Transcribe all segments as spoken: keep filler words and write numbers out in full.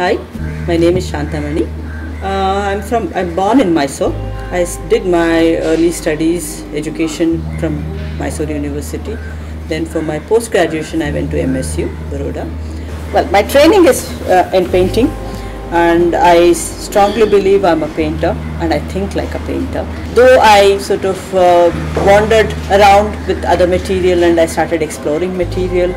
Hi, my name is Shanthamani. Uh, I'm from. I'm born in Mysore. I did my early studies, education from Mysore University. Then for my post-graduation, I went to M S U, Baroda. Well, my training is uh, in painting, and I strongly believe I'm a painter, and I think like a painter. Though I sort of uh, wandered around with other material, and I started exploring material.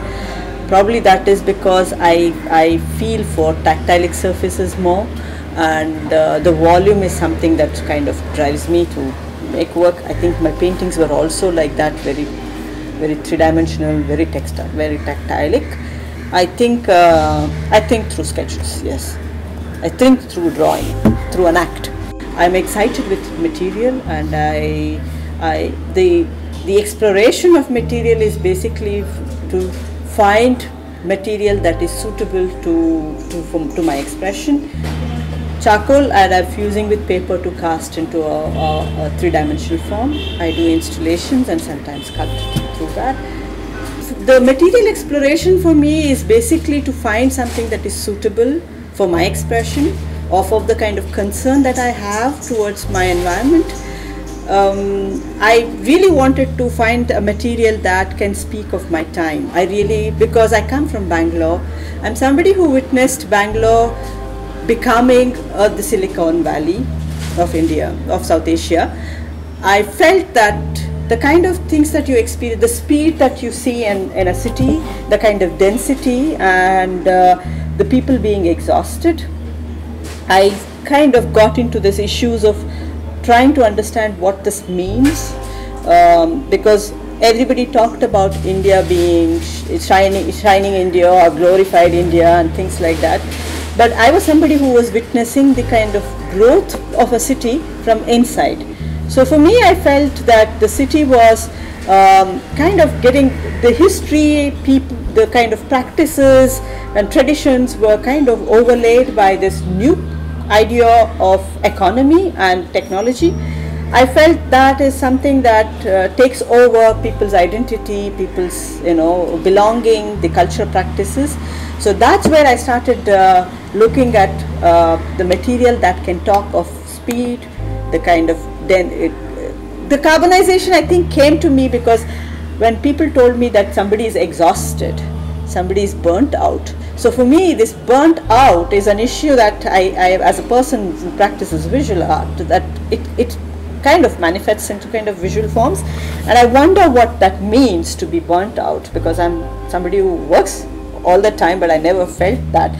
Probably that is because I, I feel for tactile surfaces more, and uh, the volume is something that kind of drives me to make work. I think my paintings were also like that, very very three-dimensional, very textile, very tactile. I think uh, I think through sketches, yes. I think through drawing, through an act. I'm excited with material, and I, I the the exploration of material is basically to find material that is suitable to to, to my expression. Charcoal, and I'm fusing with paper to cast into a, a, a three-dimensional form. I do installations and sometimes sculpt through that. So the material exploration for me is basically to find something that is suitable for my expression, or for the kind of concern that I have towards my environment. Um, I really wanted to find a material that can speak of my time. I really, because I come from Bangalore, I'm somebody who witnessed Bangalore becoming uh, the Silicon Valley of India, of South Asia. I felt that the kind of things that you experience, the speed that you see in, in a city, the kind of density, and uh, the people being exhausted, I kind of got into these issues of trying to understand what this means, um, because everybody talked about India being shining, shining India or glorified India and things like that. But I was somebody who was witnessing the kind of growth of a city from inside. So for me, I felt that the city was um, kind of getting the history, people, the kind of practices and traditions were kind of overlaid by this new idea of economy and technology. I felt that is something that uh, takes over people's identity, people's, you know, belonging, the cultural practices. So that's where I started uh, looking at uh, the material that can talk of speed, the kind of then it, uh, the carbonization. I think came to me because when people told me that somebody is exhausted, somebody is burnt out. So for me, this burnt out is an issue that I, I as a person who practices visual art, that it it kind of manifests into kind of visual forms, and I wonder what that means to be burnt out, because I'm somebody who works all the time, but I never felt that.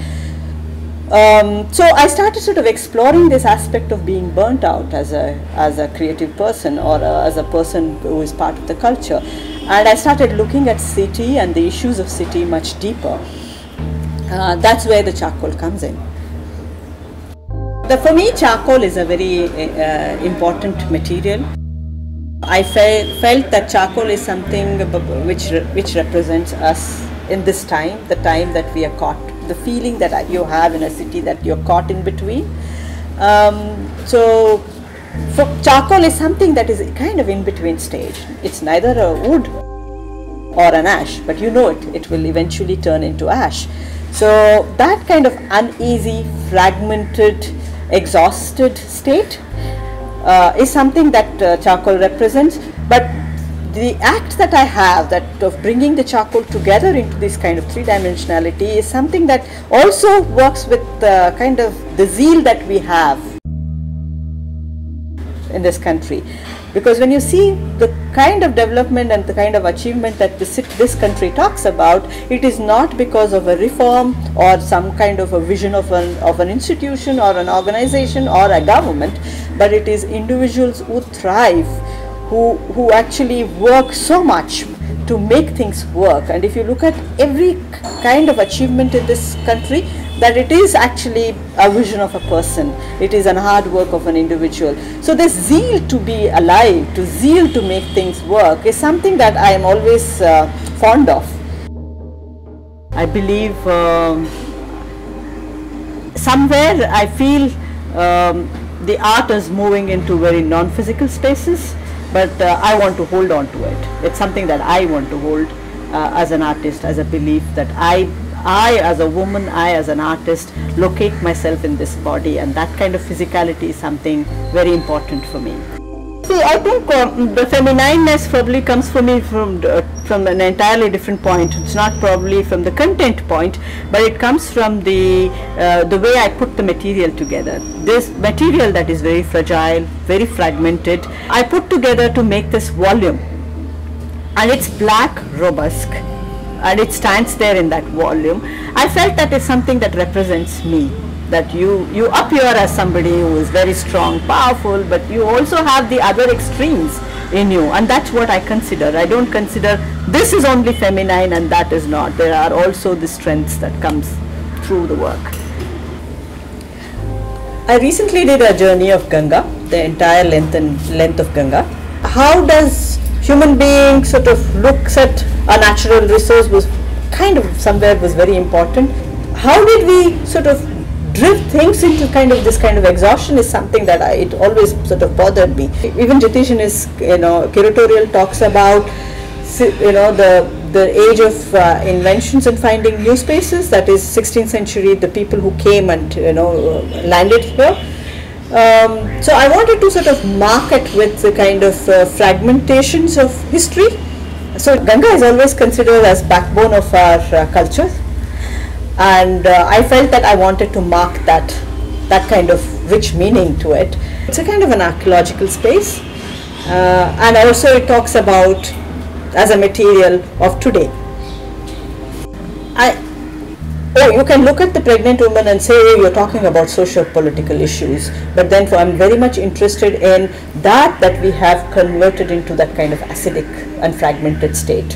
Um, so I started sort of exploring this aspect of being burnt out as a as a creative person, or a, as a person who is part of the culture, and I started looking at city and the issues of city much deeper. Uh, that's where the charcoal comes in. The, for me, charcoal is a very uh, important material. I fe felt that charcoal is something which re which represents us in this time, the time that we are caught, the feeling that you have in a city that you're caught in between. Um, so for charcoal is something that is kind of in between stage. It's neither a wood or an ash, but you know it, it will eventually turn into ash. So that kind of uneasy, fragmented, exhausted state uh, is something that uh, charcoal represents. But the act that I have, that of bringing the charcoal together into this kind of three-dimensionality, is something that also works with the kind of the zeal that we have in this country. Because when you see the kind of development and the kind of achievement that this, this country talks about, it is not because of a reform or some kind of a vision of an, of an institution or an organization or a government, but it is individuals who thrive, Who, who actually work so much to make things work. And if you look at every kind of achievement in this country, that it is actually a vision of a person, it is an hard work of an individual. So this zeal to be alive, to zeal to make things work, is something that I am always uh, fond of. I believe um, somewhere I feel um, the art is moving into very non-physical spaces, but uh, I want to hold on to it. It's something that I want to hold uh, as an artist, as a belief that I I as a woman, I as an artist, locate myself in this body, and that kind of physicality is something very important for me. See, I think um, the feminineness probably comes for me from uh, from an entirely different point. It's not probably from the content point, but it comes from the uh, the way I put the material together. This material that is very fragile, very fragmented, I put together to make this volume, and it's black, robust, and it stands there in that volume. I felt that is something that represents me. That you, you appear as somebody who is very strong, powerful, but you also have the other extremes in you, and that's what I consider. I don't consider this is only feminine and that is not. There are also the strengths that comes through the work. I recently did a journey of Ganga, the entire length and length of Ganga. How does human being sort of looks at a natural resource was kind of somewhere was very important. How did we sort of drift things into kind of this kind of exhaustion is something that I, it always sort of bothered me. Even Jitish in his, you know, curatorial talks about, you know, the, the age of uh, inventions and finding new spaces, that is sixteenth century, the people who came and, you know, landed here. Um, so I wanted to sort of mark it with the kind of uh, fragmentations of history. So Ganga is always considered as backbone of our uh, culture. And uh, I felt that I wanted to mark that, that kind of rich meaning to it. It's a kind of an archaeological space, uh, and also it talks about as a material of today. I, oh, you can look at the pregnant woman and say, oh, you're talking about socio-political issues, but then for, I'm very much interested in that that we have converted into that kind of acidic and fragmented state.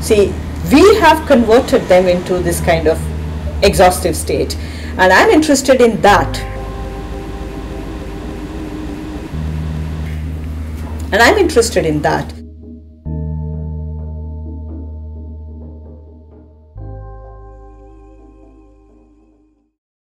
See, we have converted them into this kind of exhaustive state, and I'm interested in that. And I'm interested in that.